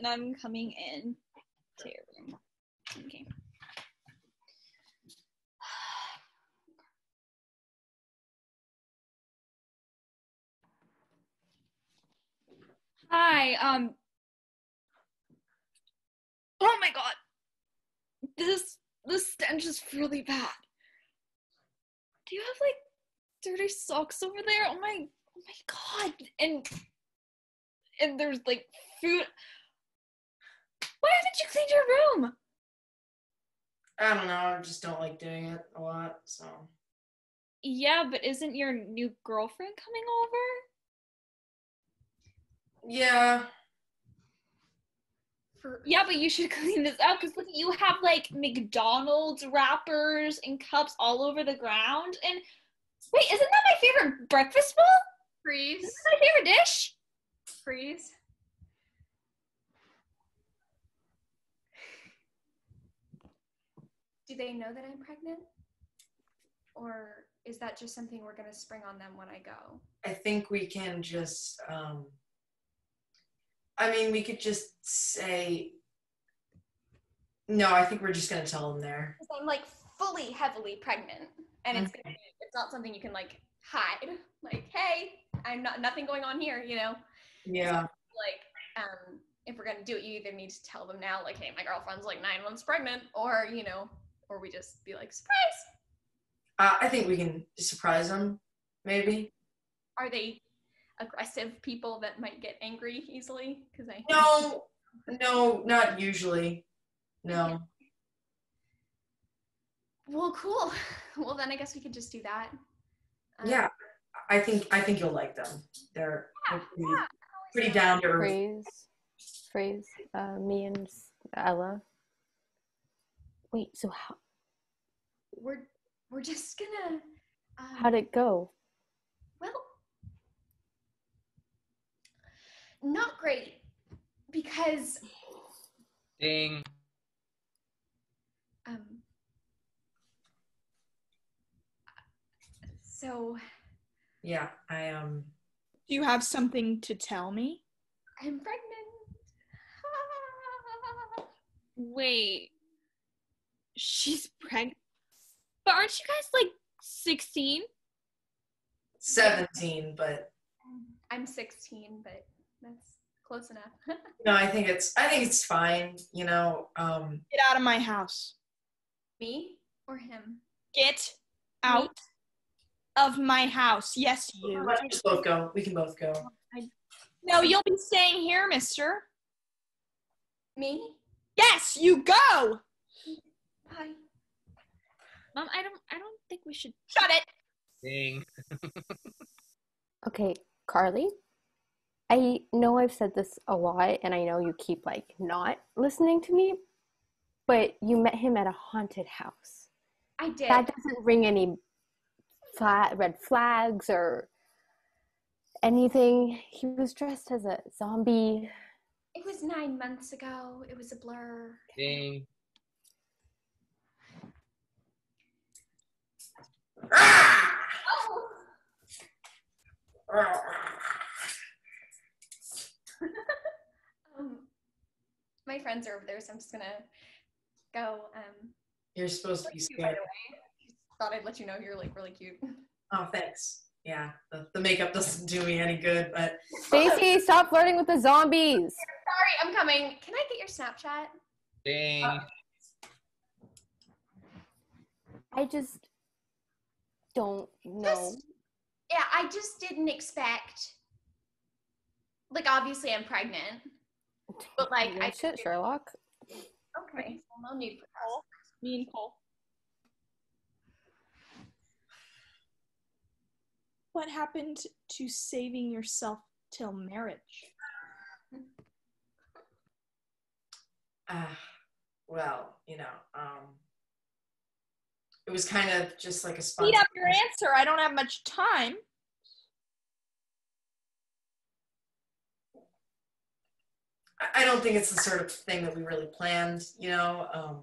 and I'm coming in to your room. Okay. Hi, oh my God, this stench is really bad. Do you have, like, dirty socks over there? Oh my God, and there's, like, food. Why haven't you cleaned your room? I don't know, I just don't like doing it a lot, so. Yeah, but isn't your new girlfriend coming over? Yeah. Yeah, but you should clean this up because look, you have like McDonald's wrappers and cups all over the ground. And wait, isn't that my favorite breakfast bowl? Freeze. Isn't that my favorite dish? Freeze. Do they know that I'm pregnant? Or is that just something we're gonna spring on them when I go? I think we can just I mean, we could just say, no, I think we're just going to tell them there. I'm, like, fully, heavily pregnant, and it's gonna be, it's not something you can, like, hide. Like, hey, I'm not, nothing going on here, you know? Yeah. So, like, if we're going to do it, you either need to tell them now, like, hey, my girlfriend's, like, 9 months pregnant, or, you know, or we just be like, surprise! I think we can surprise them, maybe. Are they aggressive people that might get angry easily? Because I no, not usually. No. Well, cool. Well, then I guess we could just do that. Yeah, I think you'll like them. They're pretty down to earth. Phrase. Me and Ella. Wait. So how? We're just gonna. How'd it go? Well. Not great, because dang. So yeah, I do you have something to tell me? I'm pregnant. Wait, she's pregnant? But aren't you guys like 16? 17, but I'm 16, but that's close enough. No, I think it's fine, you know. Get out of my house. Me or him? Get out of my house. Yes, you. Let's both go. We can both go. No, you'll be staying here, mister. Me? Yes, you go. Bye. Mom, I don't think we should. Shut it. Dang. Okay, Carly? I know I've said this a lot, and I know you keep, like, not listening to me, but you met him at a haunted house. I did. That doesn't ring any red flags or anything. He was dressed as a zombie. It was 9 months ago. It was a blur. Dang. Oh. My friends are over there, so I'm just gonna go. You're supposed to be scared. Thought I'd let you know you're like really cute. Oh, thanks. Yeah, the makeup doesn't do me any good, but. Stacey, stop flirting with the zombies. Sorry, I'm coming. Can I get your Snapchat? Dang. I just don't know. I just didn't expect. Like, obviously, I'm pregnant. But like I should Sherlock. Okay. Well, no need for Cole. Me and Cole. What happened to saving yourself till marriage? Well, you know, it was kind of just like a spontaneous. Speed up your answer. I don't have much time. I don't think it's the sort of thing that we really planned, you know.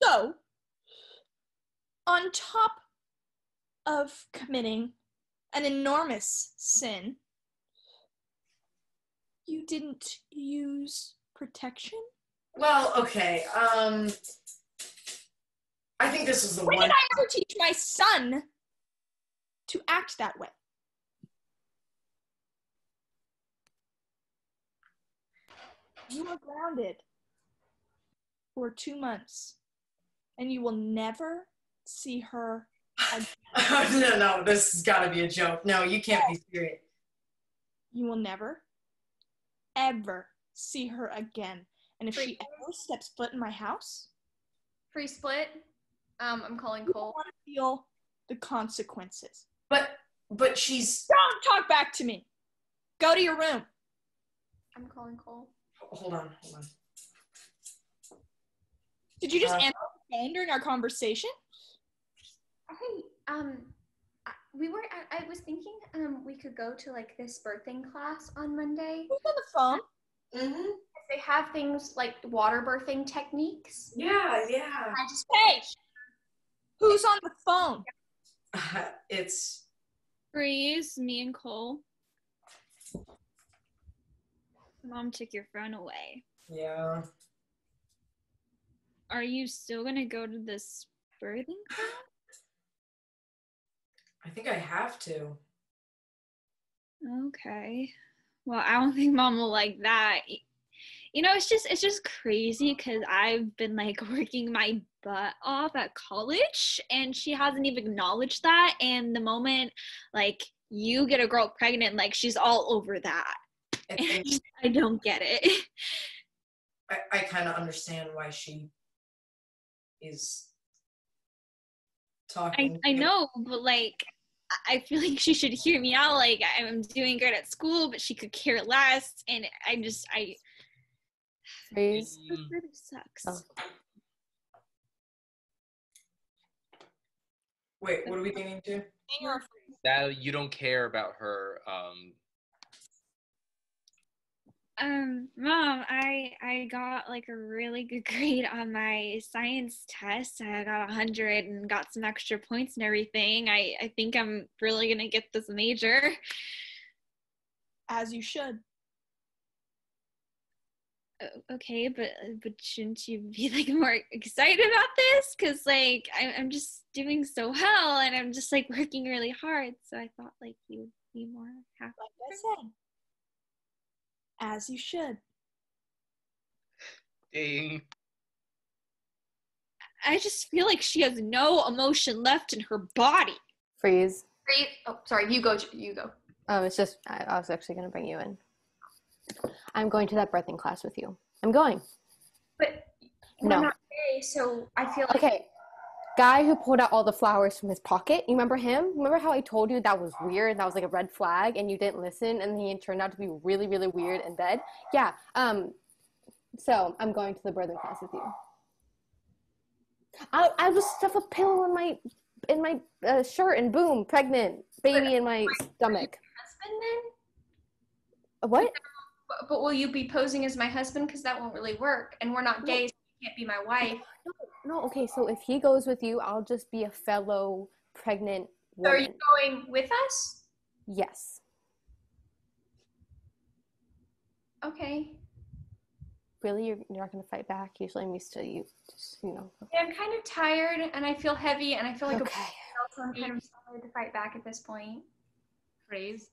So, on top of committing an enormous sin, you didn't use protection? Well, okay. I think this is the one. When did I ever teach my son to act that way? You were grounded for 2 months, and you will never see her again. No, this has got to be a joke. No, you can't be serious. You will never, ever see her again. And if she ever steps foot in my house, free split. I'm calling Cole. I want to feel the consequences. But she's. Don't talk back to me. Go to your room. I'm calling Cole. Hold on. Did you just answer the phone during our conversation? I was thinking we could go to like this birthing class on Monday. Who's on the phone? Mm-hmm. They have things like water birthing techniques. Yeah. Hey, who's on the phone? It's Breeze, me, and Cole. Mom took your phone away. Yeah. Are you still gonna go to this birthing class? I think I have to. Okay. Well, I don't think Mom will like that. You know, it's just crazy because I've been like working my butt off at college, and she hasn't even acknowledged that. And the moment like you get a girl pregnant, like she's all over that. I don't get it. I kind of understand why she is talking. I know, but like, I feel like she should hear me out. Like, I'm doing great at school, but she could care less. And I Please. It really sucks. Oh. Wait, what are we getting to? That you don't care about her. Mom, I got like a really good grade on my science test. I got 100 and got some extra points and everything. I think I'm really gonna get this major. As you should. Okay, but shouldn't you be like more excited about this? Cause like I'm just doing so well, and I'm just like working really hard. So I thought like you would be more happy. Like I said, as you should. Dang. I just feel like she has no emotion left in her body. Freeze. Oh, sorry. You go. Oh, it's just I was actually gonna bring you in. I'm going to that birthing class with you. I'm going. But no. Not gay, so I feel like... Okay. Guy who pulled out all the flowers from his pocket, you remember him? Remember how I told you that was weird? That was like a red flag and you didn't listen, and he turned out to be really, really weird in bed? Yeah. So I'm going to the birthing class with you. I just stuff a pillow in my shirt and boom, pregnant. Baby in my stomach. Husband then? What? But will you be posing as my husband? Because that won't really work. And we're not gay, so you can't be my wife. No, okay. So if he goes with you, I'll just be a fellow pregnant woman. Are you going with us? Yes. Okay. Really? You're not going to fight back? Usually I'm used to you. Just, you know. Yeah, I'm kind of tired, and I feel heavy, and I feel like so I'm kind of sorry to fight back at this point. Phrase.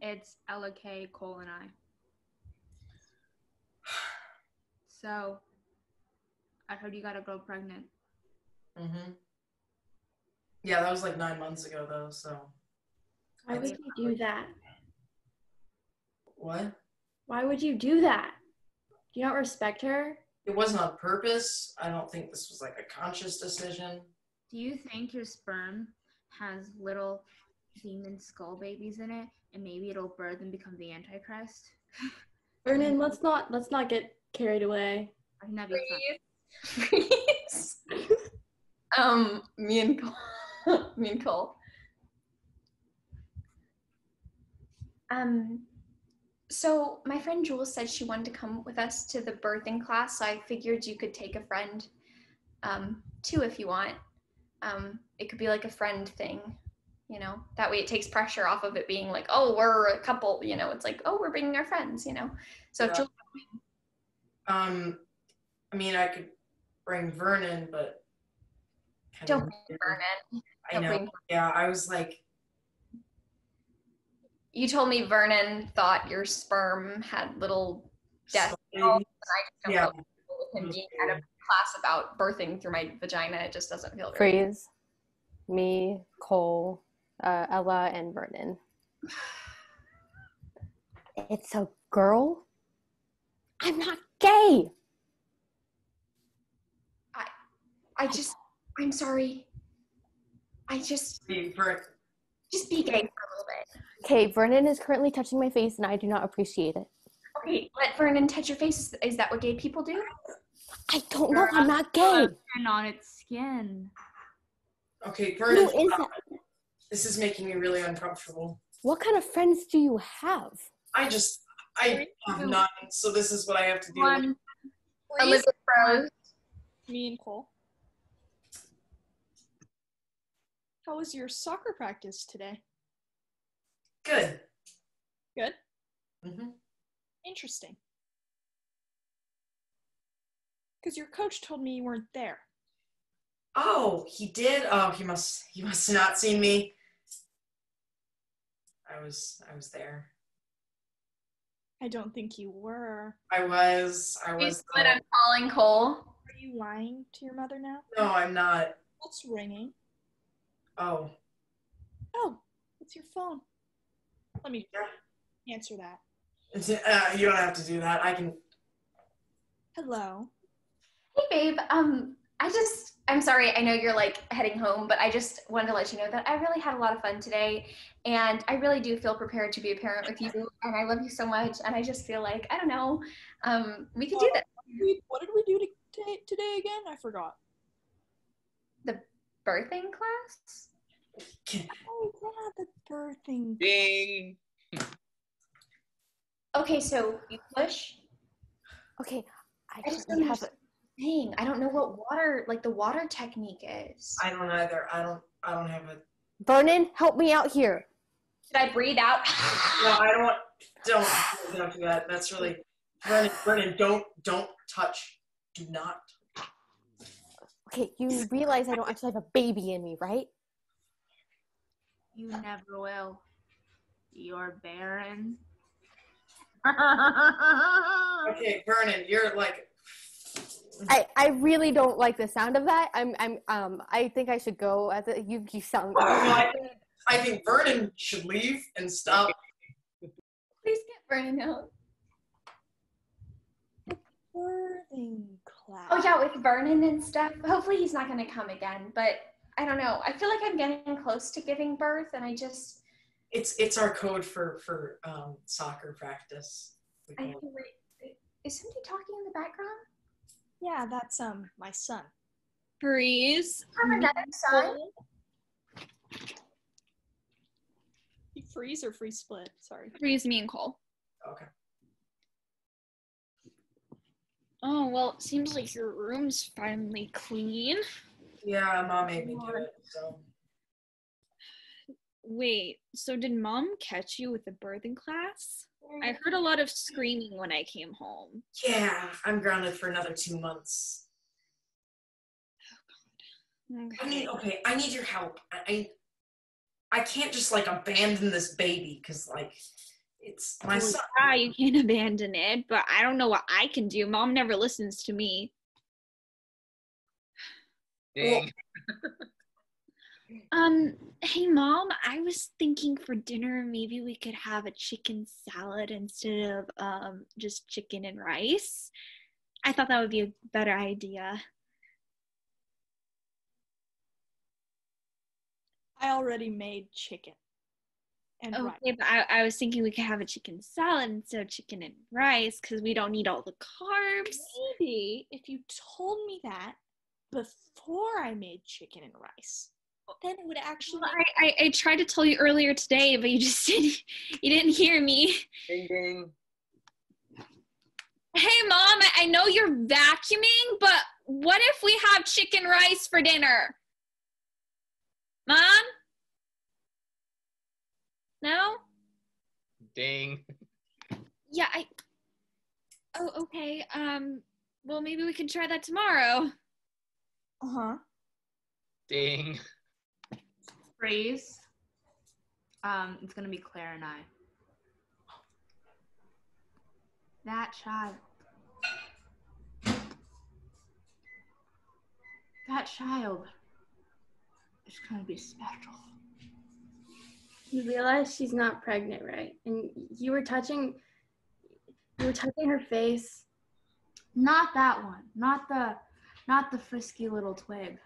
It's Ella K, Cole, and I. So, I heard you got a girl pregnant. Mm-hmm. Yeah, that was like 9 months ago, though, so. Why would you do that? What? Why would you do that? Do you not respect her? It wasn't on purpose. I don't think this was like a conscious decision. Do you think your sperm has little demon skull babies in it, and maybe it'll birth and become the Antichrist? Vernon, let's not get carried away. I can have you. Freeze. Me and Cole. So my friend Jules said she wanted to come with us to the birthing class, so I figured you could take a friend too if you want. It could be like a friend thing. you know, that way it takes pressure off of it being like, oh, we're a couple, you know, it's like, oh, we're bringing our friends, you know, so. Yeah. I mean, I could bring Vernon, but don't bring Vernon. I know. Yeah, I was like, you told me Vernon thought your sperm had little death cells, and I just don't know with him being out of class about birthing through my vagina. It just doesn't feel great. Freeze. Me, Cole, Ella, and Vernon. It's a girl. I'm not gay. I'm sorry. Just be gay for a little bit. Okay, Vernon is currently touching my face and I do not appreciate it. Okay, let Vernon touch your face. Is that what gay people do? I don't know. I'm not gay. And on its skin. Okay, Vernon, this is making me really uncomfortable. What kind of friends do you have? I have none, so this is what I have to do. Elizabeth Rose. Me and Cole. How was your soccer practice today? Good. Good? Mm-hmm. Interesting. Because your coach told me you weren't there. Oh, he did? Oh, he must have not seen me. I was there. I don't think you were. I was. You see what I'm calling Cole? Are you lying to your mother now? No, I'm not. What's ringing? Oh. Oh, it's your phone. Let me answer that. You don't have to do that. I can. Hello. Hey, babe. I'm sorry. I know you're like heading home, but I just wanted to let you know that I really had a lot of fun today, and I really do feel prepared to be a parent with you, and I love you so much, and I just feel like, I don't know, we could do that. What did we do today again? I forgot. The birthing class? Oh, yeah, the birthing. Ding. Okay, so you push. Okay, I just don't have it. Thing. I don't know what the water technique is. I don't either. I don't have a. Vernon, help me out here. Should I breathe out? No, I don't want. Don't do that. That's really. Vernon, don't touch. Do not. Okay, you realize I don't actually have a baby in me, right? You never will. You're barren. Okay, Vernon, you're like. I really don't like the sound of that. I think I should go. You sound. I think Vernon should leave and stop. Please get Vernon out. Birthing class. Oh yeah, with Vernon and stuff. Hopefully he's not going to come again. But I don't know. I feel like I'm getting close to giving birth, and I just. It's our code for soccer practice. I know. Is somebody talking in the background? Yeah, that's my son. Breeze. I have another son. You freeze or free split? Sorry. Freeze, me and Cole. Okay. Oh, well, it seems like your room's finally clean. Yeah, Mom made me do it, so. Wait, so did Mom catch you with the birthing class? I heard a lot of screaming when I came home. Yeah, I'm grounded for another 2 months. Oh, God. Okay. I need your help. I can't just, abandon this baby, because, it's my son. Yeah, you can't abandon it, but I don't know what I can do. Mom never listens to me. Dang. Hey Mom, I was thinking for dinner maybe we could have a chicken salad instead of just chicken and rice. I thought that would be a better idea. I already made chicken and rice. Okay, but I was thinking we could have a chicken salad instead of chicken and rice because we don't need all the carbs. Maybe if you told me that before I made chicken and rice. Then it would actually. Well, I tried to tell you earlier today, but you just didn't hear me. Ding ding. Hey Mom, I know you're vacuuming, but what if we have chicken rice for dinner? Mom? No? Dang. Yeah, oh, okay. Well, maybe we can try that tomorrow. Uh-huh. Ding. Phrase. It's gonna be Claire and I. That child. That child is gonna be special. You realize she's not pregnant, right? And you were touching her face. Not that one. Not the frisky little twig.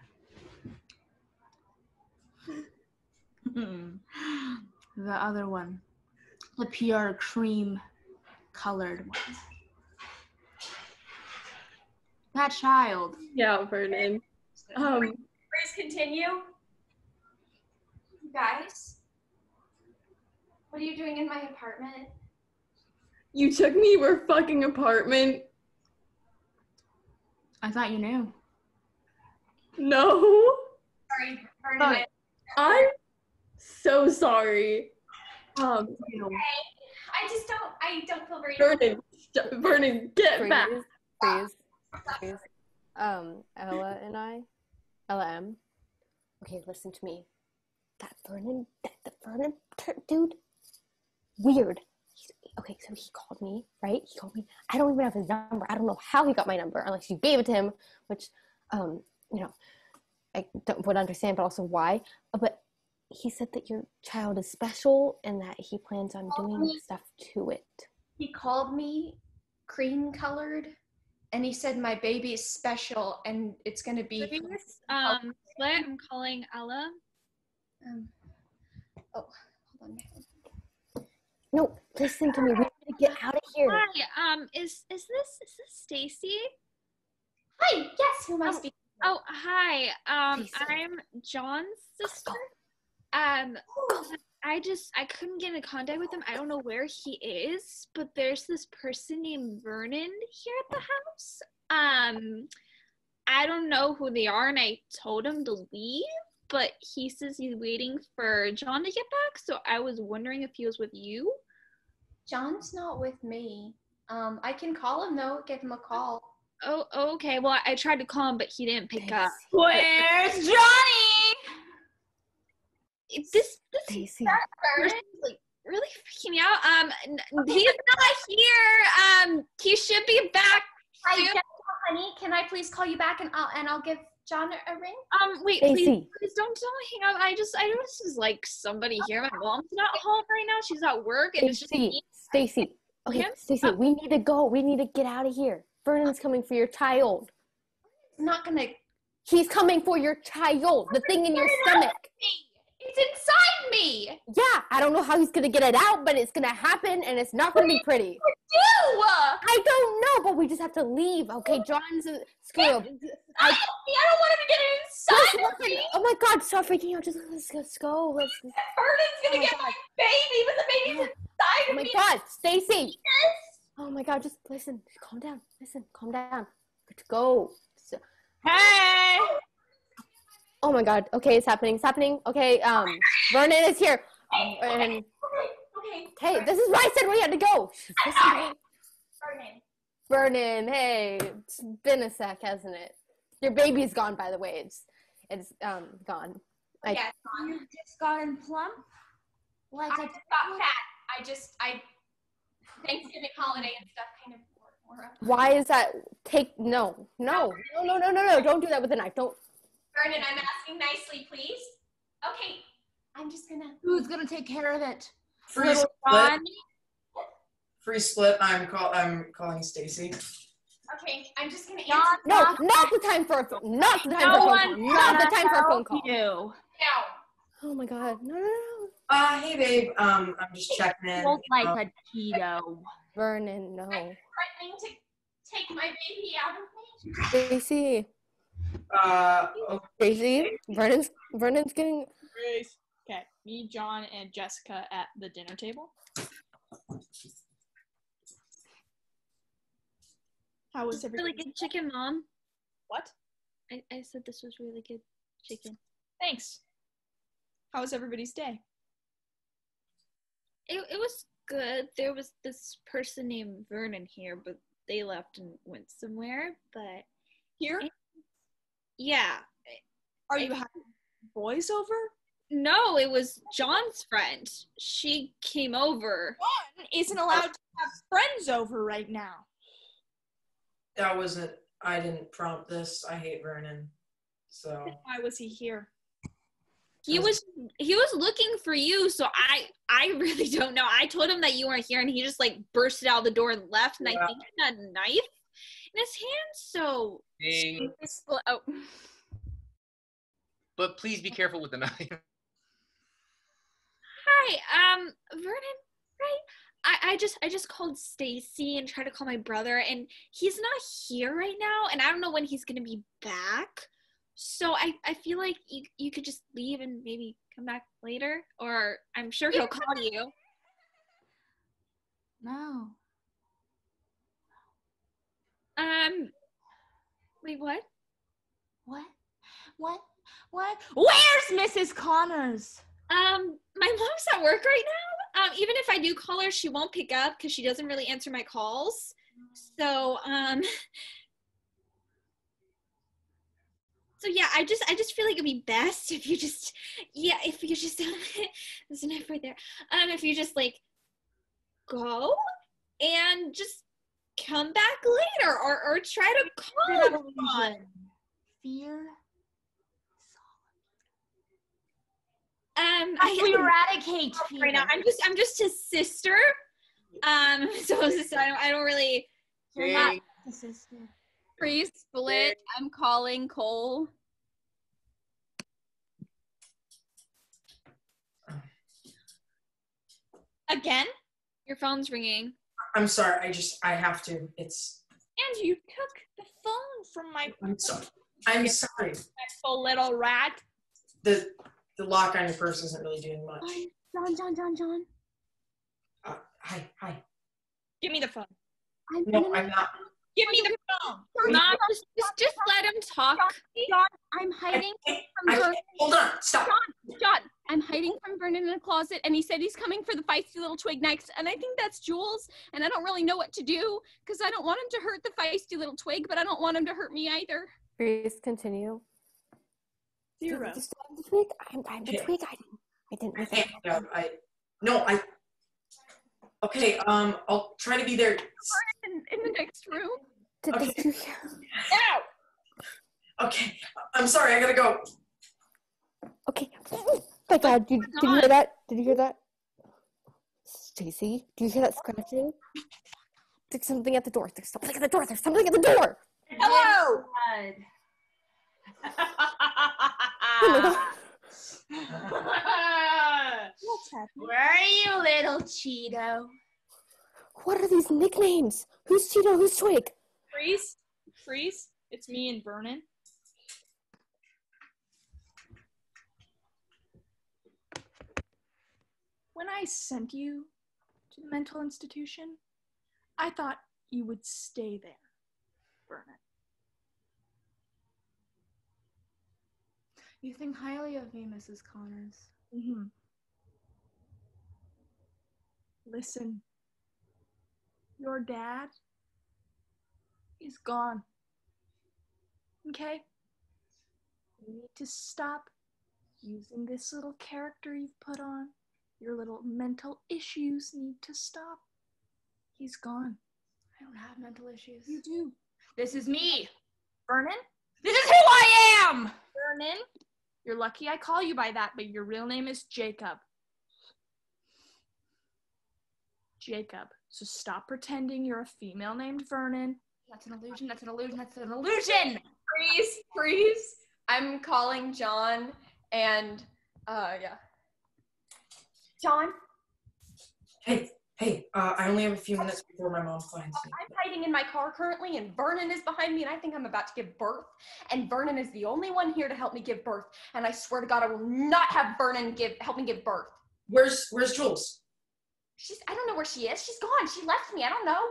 The other one. The pure cream colored one. That child. Yeah, Vernon. Please continue. You guys. What are you doing in my apartment? You took me to her fucking apartment. I thought you knew. No. Sorry. I'm so sorry. Okay. I just don't feel very Vernon, get freeze, back. Please. Ella and I. Ella M. Okay, listen to me. That Vernon dude. Weird. Okay, so he called me, right? He called me. I don't even have his number. I don't know how he got my number unless you gave it to him, which, I would understand, but also why. But he said that your child is special and that he plans on doing stuff to it. He called me cream-colored, and he said my baby is special and it's going to be... I'm calling Ella. Hold on. No, listen to me. We need to get out of here. Hi, is this Stacy? Hi, yes, who am I speaking to? Oh, hi. Stacey. I'm John's sister. I couldn't get in contact with him. I don't know where he is, but there's this person named Vernon here at the house. I don't know who they are, and I told him to leave. But he says he's waiting for John to get back, so I was wondering if he was with you. John's not with me. I can call him, though. Give him a call. Oh, okay. Well, I tried to call him, but he didn't pick up. Where's Johnny? Really freaking me out. He's not here. He should be back soon. Honey, can I please call you back, and I'll give John a ring? Wait, please don't hang up. I just like somebody here. My mom's not home right now. She's at work, and Stacey, Stacy. Okay, yeah? Stacy, we need to go. We need to get out of here. Vernon's coming for your child. He's coming for your child. The thing in your stomach. It's inside me. Yeah, I don't know how he's gonna get it out, but it's gonna happen, and it's not gonna be pretty. Do? I don't know, but we just have to leave. Okay, John's screw up. I don't want him to get inside of me. Oh my God, stop freaking out. Just let's go. Vernon's gonna get my baby, but the baby's inside of me. Oh my God, Stacy. Oh my God, just listen. Calm down. Let's go. Hey. Oh my God. Okay, it's happening. Okay, Vernon is here. And hey, this is why I said we had to go. Vernon, hey, it's been a sec, hasn't it? Your baby's gone, by the way. It's gone. Yeah, it's gone. You just got in plump. Like I just got fat. Thanksgiving holiday and stuff kind of wore up. Why is that? No, don't do that with a knife. Don't. Vernon, I'm asking nicely, please. Okay, I'm just gonna. Who's gonna take care of it? Free split. I'm calling Stacy. Okay, I'm just gonna answer. Not the time for a phone call. No. Oh my God. No. Hey babe. I'm just checking in. Smells like a keto. Vernon, no. Are you threatening to take my baby out of me? Stacy. Crazy. Okay. Vernon's getting. Grace. Okay, me, John, and Jessica at the dinner table. How was everything? Really good chicken, Mom. What? I said this was really good chicken. Thanks. How was everybody's day? It was good. There was this person named Vernon here, but they left and went somewhere. But here? Yeah. Are you having boys over? No, it was John's friend. She came over. John isn't allowed to have friends over right now. That wasn't, I didn't prompt this. I hate Vernon. So why was he here? He was looking for you, so I really don't know. I told him that you weren't here, and he just like bursted out the door and left, and I think he had a knife in his hand, so... Oh. But please be careful with the knife. Hi, Vernon, right? I just called Stacy and tried to call my brother, and he's not here right now, and I don't know when he's going to be back. So I feel like you could just leave and maybe come back later, or I'm sure he'll call you. No. Wait, what? What? Where's Mrs. Connors? My mom's at work right now. Even if I do call her, she won't pick up because she doesn't really answer my calls. So, So yeah, I just feel like it'd be best if you just, yeah, if you just, there's a knife right there. If you just like go and just come back later, or try to call someone. Fear. We eradicate fear. Right now, I'm just his sister. So I don't really. You're not a sister. Pre-split, I'm calling Cole. Again? Your phone's ringing. I'm sorry, I have to, it's... And you took the phone from my... I'm sorry. Respectful little rat. The lock on your purse isn't really doing much. John. Hi. Give me the phone. I'm not... Give me the phone. Mom, just let him talk. John, I'm hiding from Vernon. Hold on, stop. John, I'm hiding from Vernon in a closet, and he said he's coming for the feisty little twig next, and I think that's Jules, and I don't really know what to do, because I don't want him to hurt the feisty little twig, but I don't want him to hurt me either. Please continue. Zero. I'm the twig. Okay, I'll try to be there. In the next room. Okay. Ow! Okay, I'm sorry, I gotta go. Okay. Oh my God, did you hear that? Did you hear that? Stacy, do you hear that scratching? There's something at the door. There's something at the door. There's something at the door. Hello! Oh my God. Where are you, little Cheeto? What are these nicknames? Who's Cheeto? Who's Twig? Freeze. It's me and Vernon. When I sent you to the mental institution, I thought you would stay there, Vernon. You think highly of me, Mrs. Connors. Mm-hmm. Listen, your dad is gone, okay? You need to stop using this little character you've put on. Your little mental issues need to stop. He's gone. I don't have mental issues. You do. This is me. Vernon? This is who I am! Vernon? You're lucky I call you by that, but your real name is Jacob. Jacob. So stop pretending you're a female named Vernon. That's an illusion! Freeze! I'm calling John, and, yeah. John? Hey, I only have a few minutes before my mom finds me. I'm hiding in my car currently, and Vernon is behind me, and I think I'm about to give birth, and Vernon is the only one here to help me give birth, and I swear to God, I will not have Vernon help me give birth. Where's Jules? I don't know where she is. She's gone. She left me. I don't know.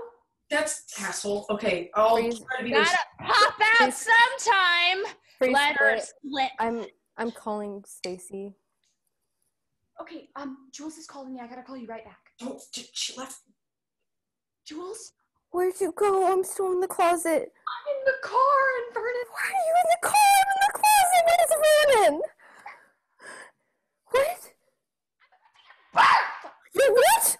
That's asshole. Okay, I'll try to be there. Gotta pop out sometime. Let her split. I'm calling Stacy. Okay, Jules is calling me. I gotta call you right back. Oh, she left. Jules? Where'd you go? I'm still in the closet. I'm in the car, and Vernon. Why are you in the car? I'm in the closet. Where's Vernon? What? Birth! You what?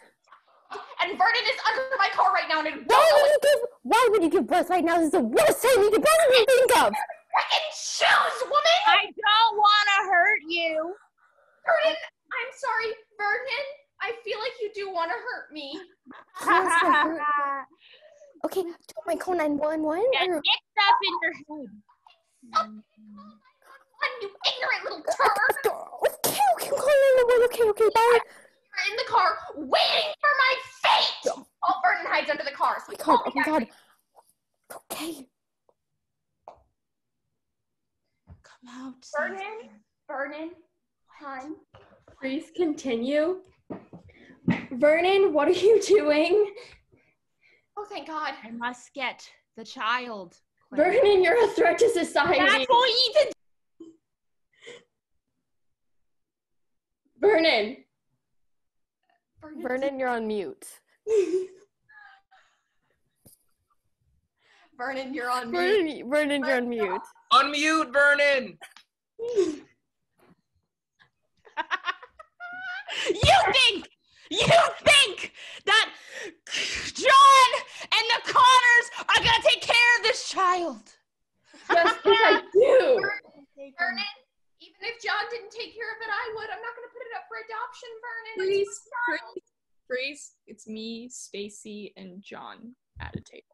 And Vernon is under my car right now, and it why would you give birth right now? This is the worst time you could possibly think of. Freaking shoes, woman! I don't want to hurt you. Vernon, I'm sorry, Vernon. I feel like you do want to hurt me. Okay, do I call 911? Yeah, or... It's up in your head. Stop. You ignorant little turd. Okay, okay, call 911. Okay, okay, bye. You're in the car waiting for my fate. Oh, Vernon hides under the car. So oh my god. Okay. Come out. Vernon, hun, please continue. Vernon, what are you doing? Oh, thank God. I must get the child. Vernon, you're a threat to society. That's what you did. Vernon. Vernon, you're on mute. Vernon, you're on mute. Vernon, you're on mute. Unmute, Vernon! You think that John and the Connors are gonna take care of this child? Yes, I do. Vernon, even if John didn't take care of it, I would. I'm not gonna put it up for adoption, Vernon. Freeze. It's me, Stacy, and John at a table.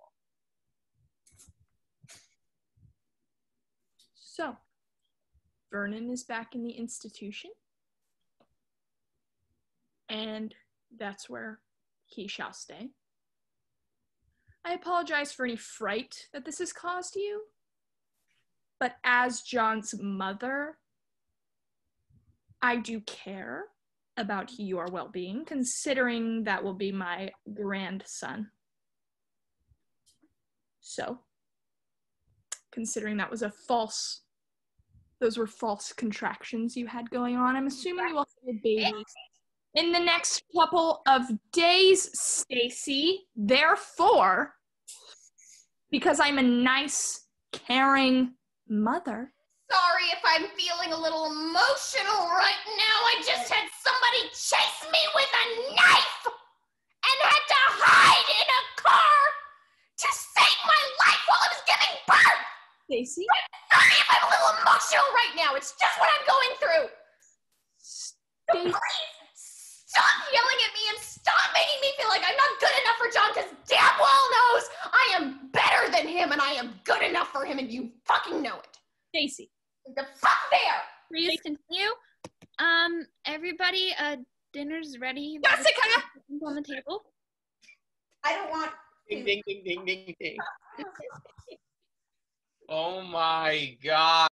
So, Vernon is back in the institution, and that's where he shall stay. I apologize for any fright that this has caused you, but as John's mother, I do care about your well-being, considering that will be my grandson. So, considering that was a false... Those were false contractions you had going on. I'm assuming you also had babies in the next couple of days, Stacy. Therefore, because I'm a nice, caring mother. Sorry if I'm feeling a little emotional right now. I just had somebody chase me with a knife and had to hide in a car to save my life while I was giving birth. Stacy? I'm a little emotional right now. It's just what I'm going through. Stacy. Please stop yelling at me and stop making me feel like I'm not good enough for John, because damn well knows I am better than him and I am good enough for him, and you fucking know it. Stacy. The fuck there. Please continue. Everybody, dinner's ready. Jessica! On the table. I don't want... Ding, ding, ding, ding, ding, ding. Oh my God.